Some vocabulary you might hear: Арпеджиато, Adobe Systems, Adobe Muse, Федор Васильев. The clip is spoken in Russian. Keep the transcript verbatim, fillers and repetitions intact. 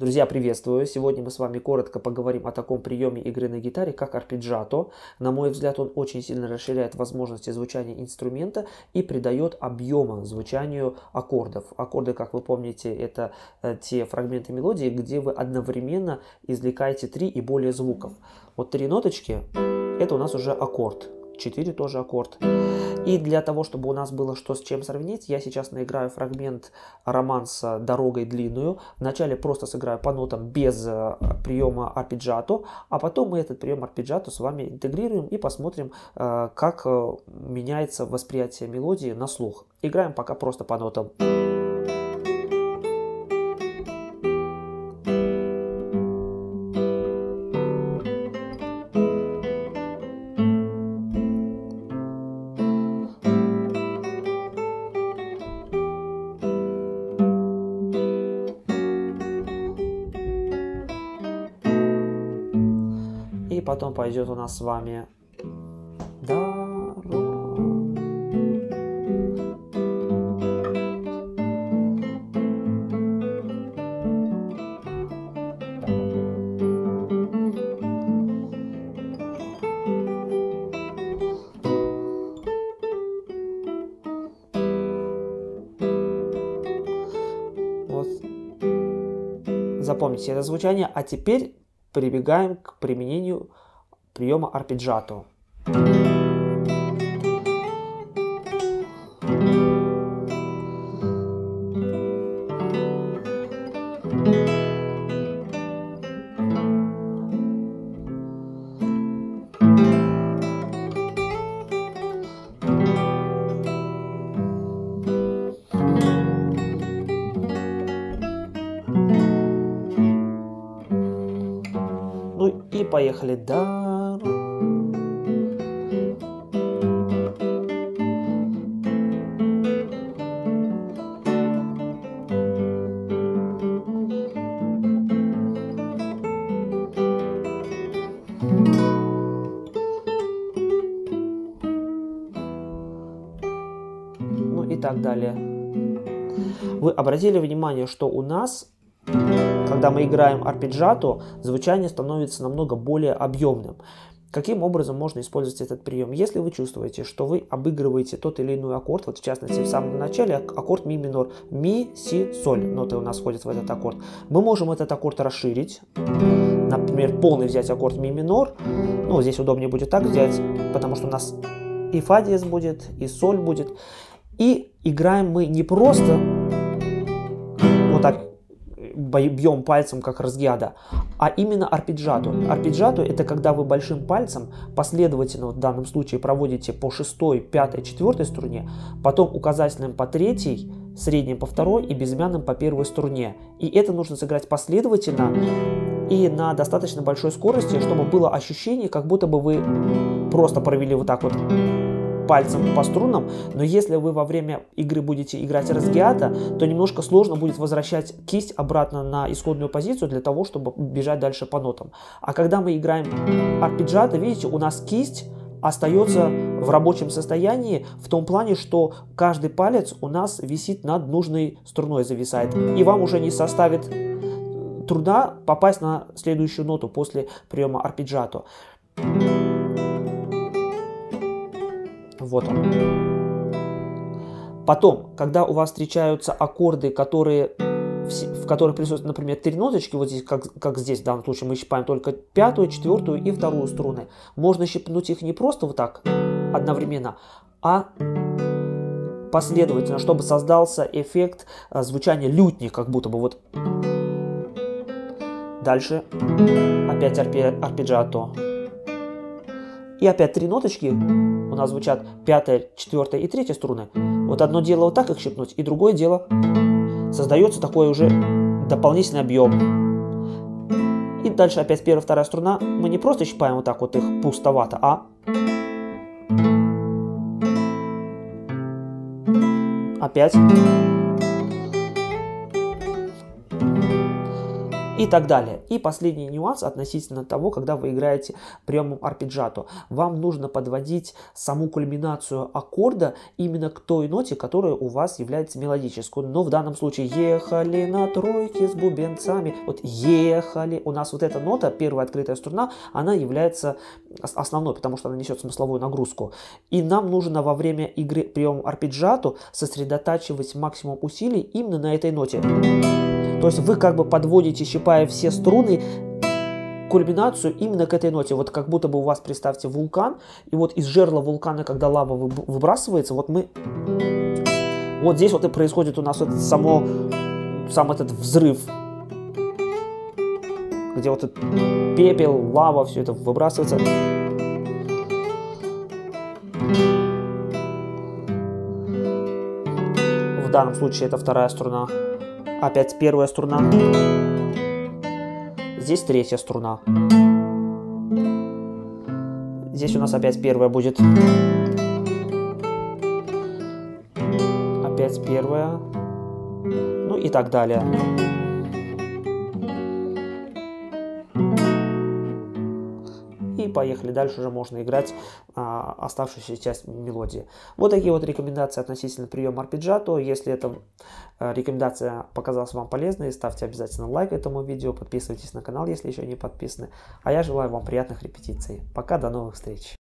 Друзья, приветствую! Сегодня мы с вами коротко поговорим о таком приеме игры на гитаре, как арпеджиато. На мой взгляд, он очень сильно расширяет возможности звучания инструмента и придает объема звучанию аккордов. Аккорды, как вы помните, это те фрагменты мелодии, где вы одновременно извлекаете три и более звуков. Вот три ноточки – это у нас уже аккорд. четыре тоже аккорд. И для того, чтобы у нас было что с чем сравнить, я сейчас наиграю фрагмент романса «Дорогой длинную». Вначале просто сыграю по нотам без приема арпеджиато, а потом мы этот прием арпеджиато с вами интегрируем и посмотрим, как меняется восприятие мелодии на слух. Играем пока просто по нотам. И потом пойдет у нас с вами вот. Запомните это звучание, а теперь прибегаем к применению приема арпеджиато. Ну и поехали. Да. Ну и так далее. Вы обратили внимание, что у нас, когда мы играем арпеджиато, звучание становится намного более объемным. Каким образом можно использовать этот прием? Если вы чувствуете, что вы обыгрываете тот или иной аккорд, вот в частности в самом начале аккорд ми минор, ми, си, соль, ноты у нас входят в этот аккорд, мы можем этот аккорд расширить, например, полный взять аккорд ми минор, ну здесь удобнее будет так взять, потому что у нас и фа диез будет, и соль будет, и играем мы не просто вот так, бьем пальцем как разгиада, а именно арпеджиато. Арпеджиато — это когда вы большим пальцем последовательно, в данном случае, проводите по шестой, пятой, четвертой струне, потом указательным по третьей, средним по второй и безымянным по первой струне. И это нужно сыграть последовательно и на достаточно большой скорости, чтобы было ощущение, как будто бы вы просто провели вот так вот пальцем по струнам, но если вы во время игры будете играть разгиато, то немножко сложно будет возвращать кисть обратно на исходную позицию для того, чтобы бежать дальше по нотам. А когда мы играем арпеджиато, видите, у нас кисть остается в рабочем состоянии в том плане, что каждый палец у нас висит над нужной струной, зависает, и вам уже не составит труда попасть на следующую ноту после приема арпеджиато. Вот он. Потом, когда у вас встречаются аккорды, которые, в которых присутствуют, например, три ноточки, вот здесь, как, как здесь в данном случае, мы щипаем только пятую, четвертую и вторую струны. Можно щипнуть их не просто вот так одновременно, а последовательно, чтобы создался эффект звучания лютни, как будто бы вот. Дальше опять арпеджиато. И опять три ноточки у нас звучат, пятая, четвертая и третья струны. Вот одно дело вот так их щипнуть, и другое дело, создается такой уже дополнительный объем. И дальше опять первая, вторая струна. Мы не просто щипаем вот так вот их пустовато, а опять. и так далее. И последний нюанс относительно того, когда вы играете приемом арпеджиато. Вам нужно подводить саму кульминацию аккорда именно к той ноте, которая у вас является мелодической. Но в данном случае ехали на тройке с бубенцами. Вот ехали. У нас вот эта нота, первая открытая струна, она является основной, потому что она несет смысловую нагрузку. И нам нужно во время игры приемом арпеджиато сосредотачивать максимум усилий именно на этой ноте. То есть вы как бы подводите, щипая все струны, кульминацию именно к этой ноте. Вот как будто бы у вас, представьте, вулкан, и вот из жерла вулкана, когда лава выбрасывается, вот мы... Вот здесь вот и происходит у нас вот само, сам этот взрыв, где вот этот пепел, лава, все это выбрасывается. В данном случае это вторая струна. Опять первая струна. Здесь третья струна. Здесь у нас опять первая будет. Опять первая. Ну и так далее. И поехали. Дальше уже можно играть а, оставшуюся часть мелодии. Вот такие вот рекомендации относительно приема арпеджиато. Если эта а, рекомендация показалась вам полезной, ставьте обязательно лайк этому видео, подписывайтесь на канал, если еще не подписаны. А я желаю вам приятных репетиций. Пока, до новых встреч!